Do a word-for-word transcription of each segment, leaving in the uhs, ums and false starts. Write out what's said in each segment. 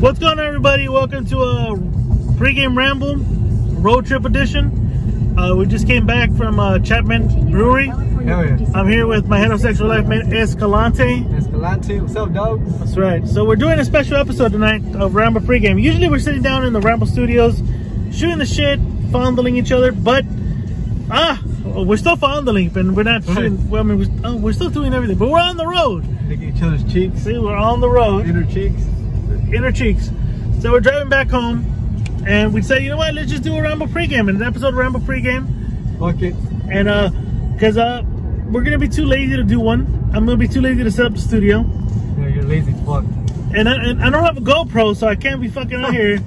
What's going on, everybody? Welcome to a pregame ramble road trip edition. Uh, we just came back from uh, Chapman Brewery. Hell yeah. I'm here with my heterosexual life mate Escalante. Escalante, what's up, dog? That's right. So we're doing a special episode tonight of Ramble pregame. Usually we're sitting down in the Ramble studios, shooting the shit, fondling each other, but ah, we're still fondling, and we're not shooting. Well, I mean, we're, oh, we're still doing everything, but we're on the road. Licking each other's cheeks. See, we're on the road. Inner cheeks. Inner cheeks. So we're driving back home, and we said, you know what? Let's just do a Ramble pregame, and an episode of Ramble pregame. Fuck it. And uh, cause uh, we're gonna be too lazy to do one. I'm gonna be too lazy to set up the studio. Yeah, you're lazy as fuck. And I, and I don't have a GoPro, so I can't be fucking out here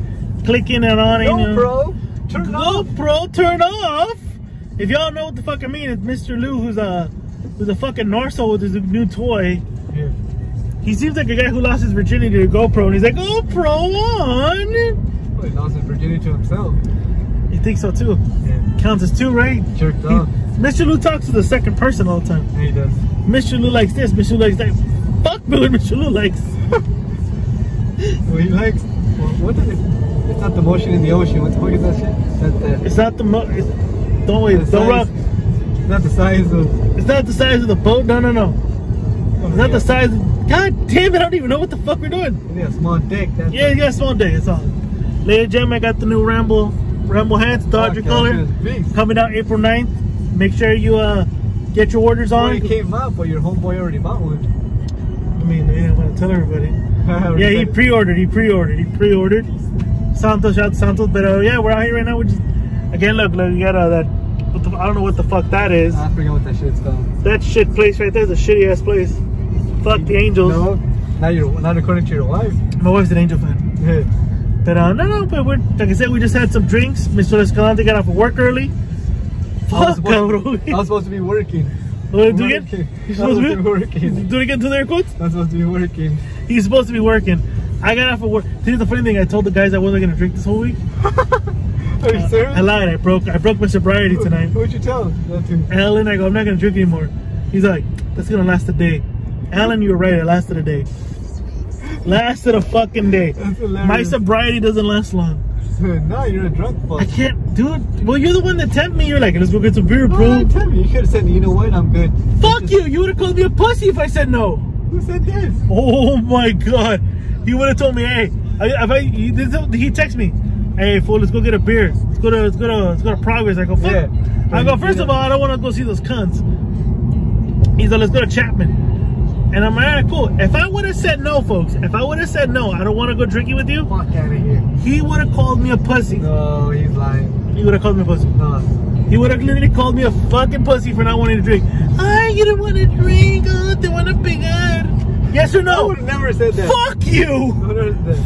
clicking and on. GoPro, and, uh, turn GoPro, off. turn off. If y'all know what the fuck I mean, it's Mister Lou, who's a who's a fucking narso with his new toy. Yeah. He seems like a guy who lost his virginity to GoPro, and he's like, GoPro on! Well, he lost his virginity to himself. You think so too? Yeah. Counts as two, right? Jerked off. Mister Lou talks to the second person all the time. Yeah, he does. Mister Lou likes this, Mister Lou likes that. Fuck me what Mister Lou likes. Well, he likes, well, what is it? It's not the motion in the ocean. What the fuck is that shit? That, that, it's not the mo- it's, don't wait, don't rock. It's not the size of... It's not the size of the boat, no, no, no. Oh, it's not yeah. the size of... God damn it, I don't even know what the fuck we're doing. You got a small dick. That's yeah, you got a small dick, that's all. Ladies and gentlemen, I got the new Ramble Ramble hats, Dodger color, coming out April ninth. Make sure you uh, get your orders on. It came out, but your homeboy already bought one. I mean, they didn't want to tell everybody. Yeah, he pre-ordered, he pre-ordered, he pre-ordered. Santos, shout out to Santos, but uh, yeah, we're out here right now. We're just, again, look, look, you got uh, that, what the, I don't know what the fuck that is. I forget what that shit's called. That shit place right there is a shitty ass place. Fuck the angels. No, not, your, not according to your wife. My wife's an angel fan. Yeah. But uh, no, no, but we're, like I said, we just had some drinks. Mister Escalante got off of work early. Fuck, I was, I was supposed to be working. What, do it again? You're supposed to be working. Do it again to their quotes? I'm supposed to be working. He's supposed to be working. I got off of work. Here's the funny thing. I told the guys I wasn't going to drink this whole week. Are you uh, serious? I lied. I broke I broke my sobriety tonight. What'd you tell him? Alan, I go, I'm not going to drink anymore. He's like, that's going to last a day. Alan, you were right. It lasted a day. Lasted a fucking day. My sobriety doesn't last long. No, you're a drunk fuck. I can't do it. Well, you're the one that tempted me. You're like, let's go get some beer, bro. No, tempt me. You should have said, you know what? I'm good. Fuck just... you. You would have called me a pussy if I said no. Who said this? Oh, my God. You would have told me, hey, I, if I, he, he texted me. Hey, fool, let's go get a beer. Let's go to, let's go to, let's go to Progress. I go, fuck. Yeah. I go, first yeah. of all, I don't want to go see those cunts. He's like, let's go to Chapman. And I'm like, all right, cool. If I would have said no, folks, if I would have said no, I don't want to go drinking with you. Fuck out of here. He would have called me a pussy. No, he's lying. He would have called me a pussy. No. He would have literally called me a fucking pussy for not wanting to drink. Ah, you don't want to drink. Oh, they want to bigger. Yes or no? I would have never said that. Fuck you.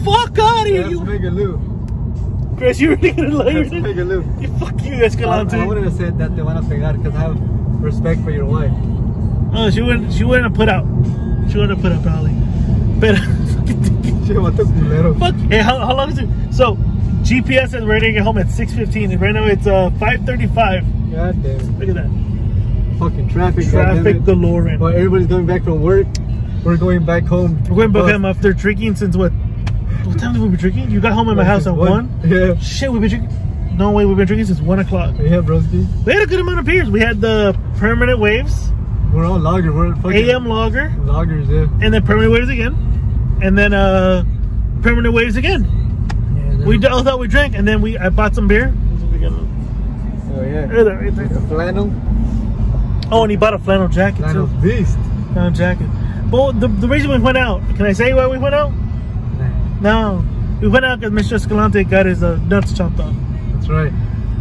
Fuck out of here. That's Mega Lou. Chris, you really going to lie? That's Mega Lou. You fuck you, Escalante. I, I would have said that they want to pegar because I have respect for your wife. Oh, she wouldn't. She wouldn't have put out. She wouldn't have put out probably. But fuck. Hey, how, how long is it? So, G P S says we're ready to get home at six fifteen, and right now it's uh, five thirty-five. God damn it! Look at that. Fucking traffic. Traffic galore. Well, everybody's going back from work. We're going back home. We're going back oh. home after drinking since what? What time did we be drinking? You got home at my house at one. one. Yeah. Shit, we've been drinking. No way, we've been drinking since one o'clock. Yeah, broski. We had a good amount of beers. We had the permanent waves. We're all lager. We're fucking A M lager. Lagers, yeah. And then permanent waves again. And then uh, permanent waves again. Yeah, we all thought we drank, and then we I bought some beer. Oh yeah. Right there, right there. A flannel. Oh, and he bought a flannel jacket flannel too. Beast. Flannel jacket. But the, the reason we went out, can I say why we went out? Nah. No, we went out because Mister Escalante got his uh, nuts chopped off. That's right.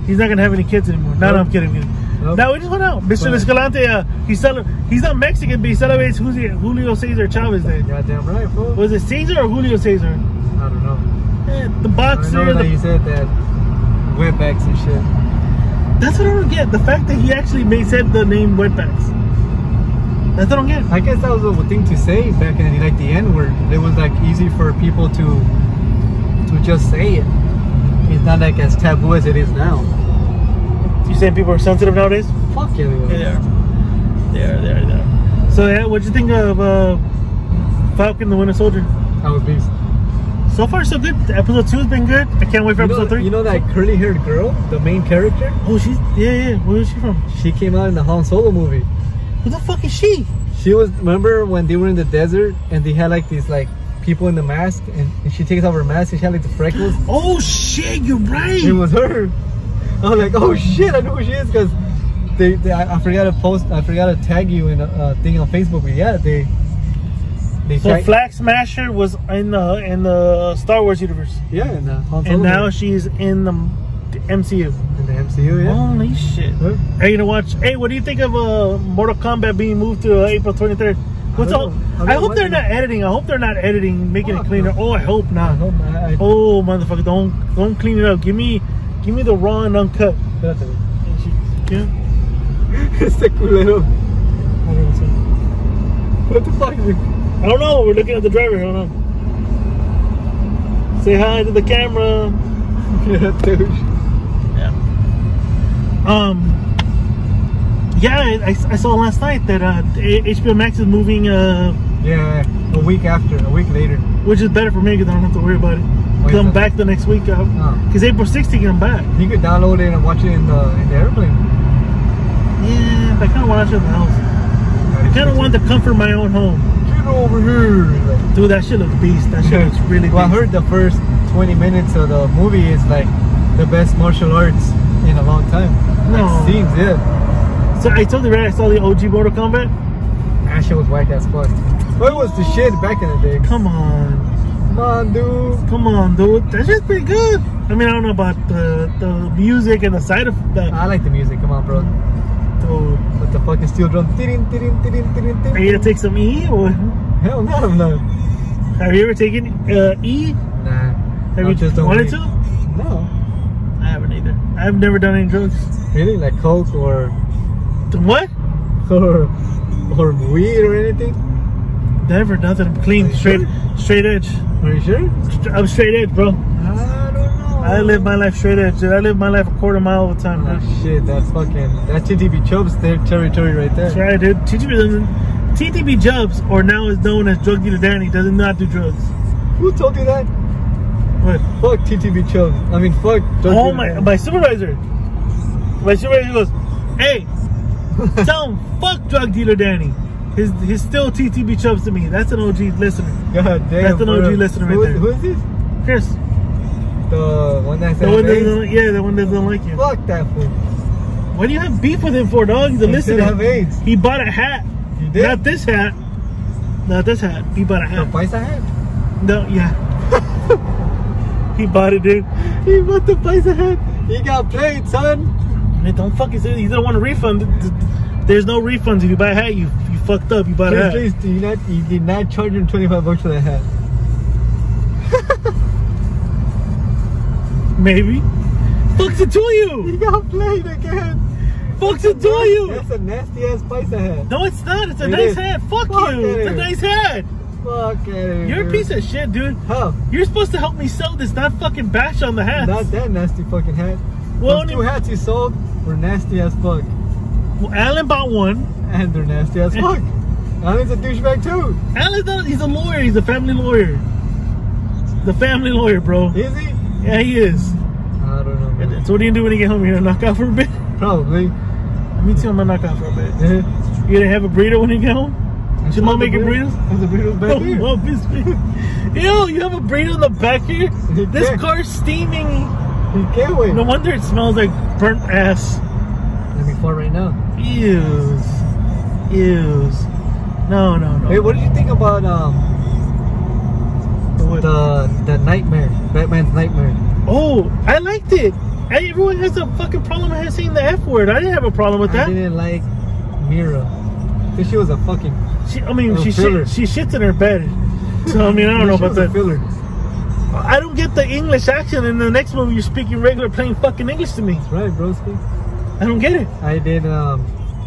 He's not gonna have any kids anymore. Nope. No, no, I'm kidding. I'm kidding. Nope. No, we just went out. Mister But, Escalante, uh, he's, he's not Mexican, but he celebrates who's he, Julio Cesar Chavez Day. Goddamn right, fool. Was it Cesar or Julio Cesar? I don't know. Eh, the boxer. I know that he said that. Wetbacks and shit. That's what I don't get. The fact that he actually made said the name Wetbacks. That's what I don't get. I guess that was a thing to say back in like the N-word. It was like easy for people to, to just say it. It's not like as taboo as it is now. You saying people are sensitive nowadays? Fuck yeah, they are. They are, they are, they are. So yeah, what'd you think of uh, Falcon the Winter Soldier? That was beast. So far, so good. Episode two has been good. I can't wait for you episode know, three. You know that curly-haired girl, the main character? Oh, she's yeah, yeah. Where is she from? She came out in the Han Solo movie. Who the fuck is she? She was. Remember when they were in the desert and they had like these like people in the mask, and, and she takes off her mask and she had like the freckles. Oh shit! You're right. It was her. I was like, oh shit! I know who she is because they, they. I forgot to post. I forgot to tag you in a, a thing on Facebook. But yeah, they. They so Flag Smasher was in the in the Star Wars universe. Yeah, in the Han Solo and now movie. She's in the M C U. In the M C U, yeah. Holy shit! Huh? Are you gonna watch? Hey, what do you think of uh, Mortal Kombat being moved to uh, April twenty-third? What's all? I, I hope they're not editing. I hope they're not editing, making oh, it cleaner. No. Oh, I hope not. I hope not. I, I, oh, motherfucker! Don't don't clean it up. Give me give me the raw and uncut. It's the culero. What the fuck is it? I don't know, we're looking at the driver, I don't know. Say hi to the camera. Yeah, dude. Yeah. Um, yeah, I, I saw last night that uh, H B O Max is moving. Uh, yeah, a week after, a week later. Which is better for me because I don't have to worry about it. Because I'm back the next week. Because uh, April sixteenth I'm back. You could download it and watch it in the, in the airplane. Yeah, but I kind of want to watch it in the house. I kind of want to comfort my own home. Over here, dude, that shit looks beast. That shit looks really beast. Well, I heard the first twenty minutes of the movie is like the best martial arts in a long time. No, like scenes, yeah. So I told you, right? I saw the O G Mortal Kombat. That shit was whack as fuck. But it was the shit back in the day. Come on, come on, dude. Come on, dude. That shit's pretty good. I mean, I don't know about the the music and the side of that. I like the music. Come on, bro. Dude. What the fuck is steel drum? Are you gonna take some E or? Hell no, I'm not. Have you ever taken uh, E? Nah. Have you just wanted to? No. I haven't either. I've never done any drugs. Really? Like coke or? What? Or or weed or anything? Never, nothing. I'm clean, straight, sure? straight edge. Are you sure? I'm straight edge, bro. I don't know. I live my life straight edge. Dude. I live my life a quarter mile at a time. Oh bro. Shit, that's fucking that's T T B Chubbs territory right there. That's right, dude. T T B doesn't. T T B Chubbs, or now is known as Drug Dealer Danny, does not do drugs. Who told you that? What? Fuck T T B Chubbs. I mean, fuck Drug Oh, Dealer my, Danny. my supervisor. My supervisor goes, hey, tell him, fuck Drug Dealer Danny. He's, he's still T T B Chubbs to me. That's an O G listener. God damn. That's an O G bro. listener right who, there. Who is this? Chris. The one that said AIDS? Yeah, the one that doesn't like you. Fuck that fool. What do you have beef with him for, dog? He's a he listener. He have AIDS. He bought a hat. Did? Not this hat. Not this hat. He bought a hat. The Paisa hat? No, yeah. He bought it, dude. He bought the Paisa hat. He got played, son. Man, don't fucking say it. He doesn't want a refund. There's no refunds. If you buy a hat, you you fucked up. You bought please, a hat. Please, do you not, you did not charge him twenty-five bucks for that hat. Maybe. Fuck's it to you. He got played again. Fuck's it to you! That's a nasty ass Paisa hat. No, it's not. It's a it nice is. hat. Fuck, Fuck you. It. It's a nice hat. Fuck it. You're a piece of shit, dude. How? You're supposed to help me sell this, not fucking bash on the hats. Not that nasty fucking hat. Well, Those two even... hats you sold were nasty as fuck. Well, Alan bought one. And they're nasty as fuck. Alan's a douchebag too. Alan's not, he's a lawyer. He's a family lawyer. The family lawyer, bro. Is he? Yeah, he is. I don't know. Man. So what do you do when you get home? You're gonna knock out for a bit? Probably. Me too, I'm gonna knock out for a bit. Yeah. You gonna have a burrito when you get home? Is your mom making burritos? There's a burrito back here. Yo, you have a burrito in the back here? He this can't. car's steaming. You can't wait. No wonder it smells like burnt ass. Let me fart right now. Ews. Ews. No, no, no. Hey, what did you think about um the the nightmare? Batman's nightmare. Oh, I liked it. Hey, everyone has a fucking problem with saying the F word. I didn't have a problem with that. I didn't like Mira. Because she was a fucking she, I mean, she, shit, she shits in her bed. So, I mean, I don't know about that. Filler. I don't get the English accent. In the next movie, you're speaking regular, plain fucking English to me. That's right, bro. Speak. I don't get it. I did, um...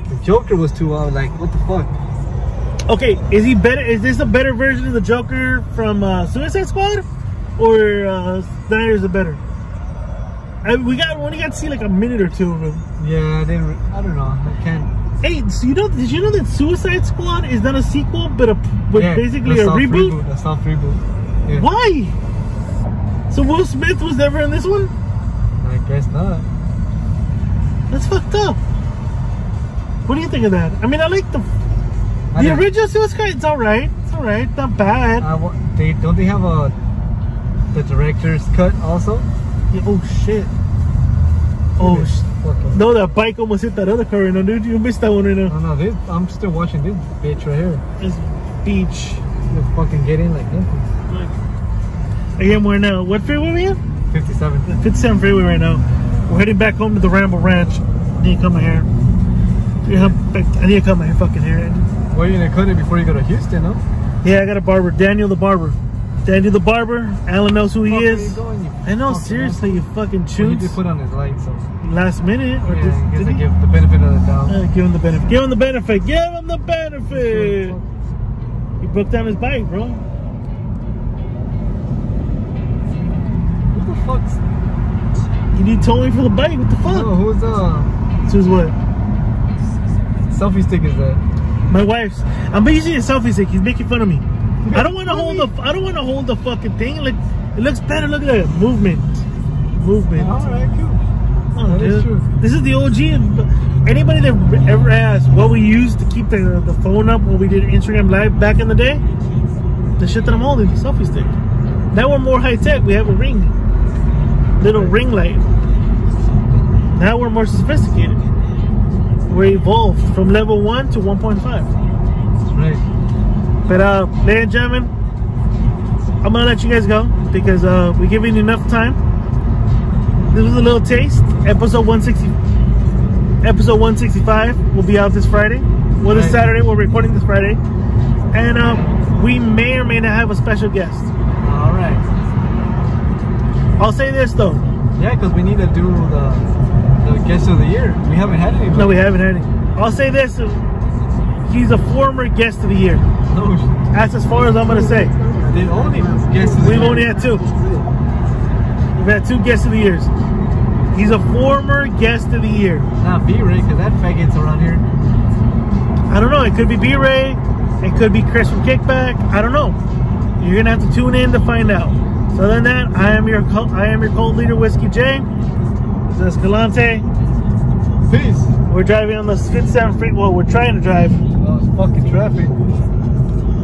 The Joker was too wild. Like, what the fuck? Okay, is he better? Is this a better version of the Joker from uh, Suicide Squad? Or uh, Snyder's a better? I, we got we only got to see like a minute or two of them. Yeah, they. I don't know. I can't. Hey, so you know? Did you know that Suicide Squad is not a sequel, but a but yeah, basically a, a reboot? reboot? A soft reboot. Yeah. Why? So Will Smith was never in this one? I guess not. That's fucked up. What do you think of that? I mean, I like the I the original Suicide. It's all right. It's all right. Not bad. Uh, they don't they have a the director's cut also? Yeah, oh shit. Oh shit. No, that bike almost hit that other car right now, dude. You missed that one right now. No, no. This, I'm still watching this bitch right here. This beach. You fucking get in like nothing. Like, again, we're now. What freeway are we in? fifty-seven. fifty-seven freeway right now. We're heading back home to the Ramble Ranch. I need to cut my hair. I need to cut my fucking hair. Well, you're gonna cut it before you go to Houston, huh? Yeah, I got a barber, Daniel the barber. Daniel the barber. Alan knows who he is. Where are you going, you I know, seriously, you fucking choose. Well, you did put on his lights, so. Last minute, or yeah, did, I guess did I give the benefit of the doubt. Uh, give him the benefit. Give him the benefit. Give him the benefit. He broke down his bike, bro. What the fuck's? You need towing for the bike, what the fuck? No, who's uh who's what? Selfie stick is that? My wife's. I'm using a selfie stick, he's making fun of me. I don't wanna hold the I don't wanna hold the fucking thing. Like it looks better, look at that. Movement. Movement. Alright, cool. Oh, that dude. Is true. This is the O G. Anybody that ever asked what we used to keep the the phone up when we did Instagram live back in the day? The shit that I'm holding, the selfie stick. Now we're more high tech, we have a ring. Little ring light. Now we're more sophisticated. We're evolved from level one to one point five. That's right. But uh, ladies and gentlemen, I'm gonna let you guys go because uh, we're giving you enough time. This was a little taste. Episode one sixty, episode one sixty-five will be out this Friday. Well, this Saturday we're recording this Friday, and uh, we may or may not have a special guest. All right. I'll say this though. Yeah, because we need to do the, the guest of the year. We haven't had any. No, we haven't had any. I'll say this. He's a former guest of the year. No. That's as far as I'm going to say. The only guest of the We've year. We've only had two. We've had two guests of the years. He's a former guest of the year. Not B-Ray, because that faggot's around here. I don't know. It could be B-Ray. It could be Chris from Kickback. I don't know. You're going to have to tune in to find out. So other than that, I am your I am your cold leader, Whiskey J. This is Escalante. Peace. We're driving on the fifty-seven Freeway. Well, we're trying to drive. Oh, it's fucking traffic.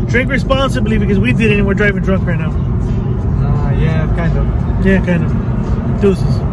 Drink responsibly because we did it and we're driving drunk right now. Uh, yeah, kind of. Yeah, kind of. Deuces.